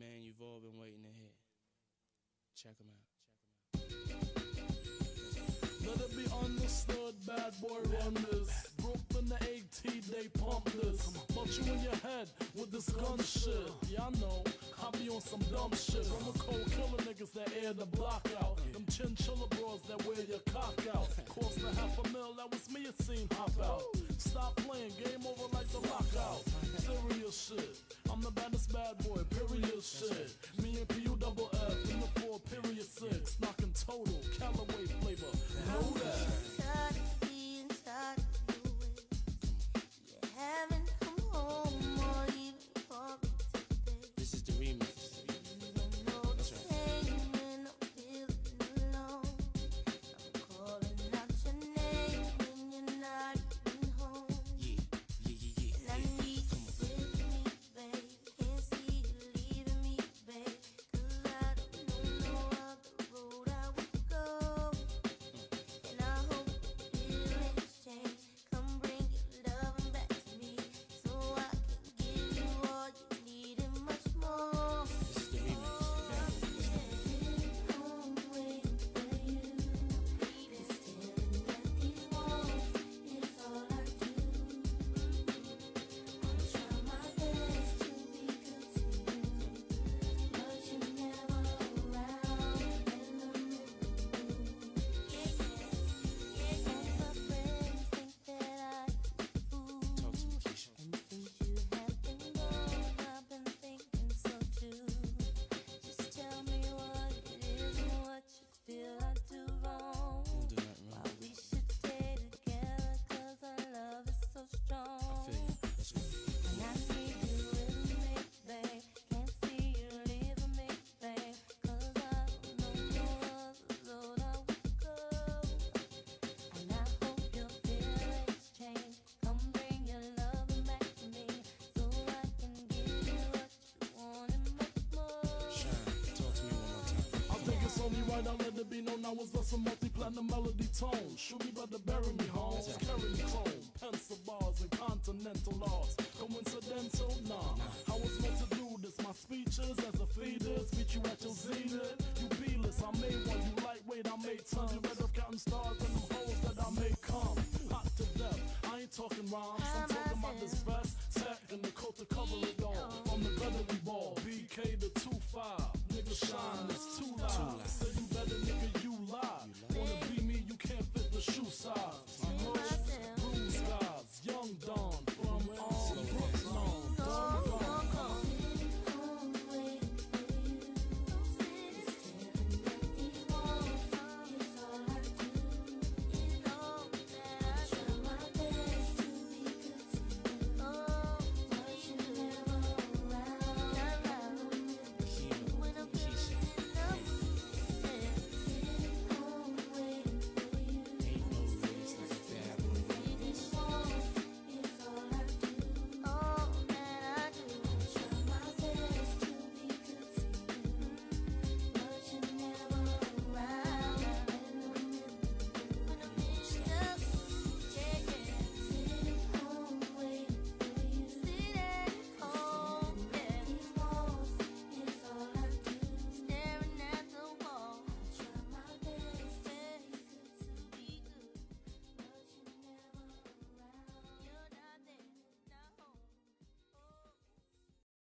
man you've all been waiting to hear. Check him out. Let it be understood, bad boy wonders. Brooklyn the AT, they pump this. Punch you in your head with this gun shit. Yeah, I know, I be on some dumb shit. I'm a cold killer niggas that air the block out. Them chinchilla bras that wear your cock out. Cost a $500,000, that was me, it seemed, hop out. Stop playing, game over like the lockout. Serious shit, I'm the baddest bad boy, period shit. Me and PUFF in the 4.6, knocking total, Callaway flavor. Know that. Only right, I let it be known I was less a multi-platinum melody tone. Should be better bury me, homes. Carry me chrome, pencil bars and continental laws. Coincidental? Nah. I was meant to do this. My speeches as a feeder. Beat you at your zenith. You B-list, I made one. You lightweight, I made tons. You better counting stars and them hoes that I made come. Hot to death. I ain't talking rhymes. I'm talking about this vest, tech, and the coat to cover it on.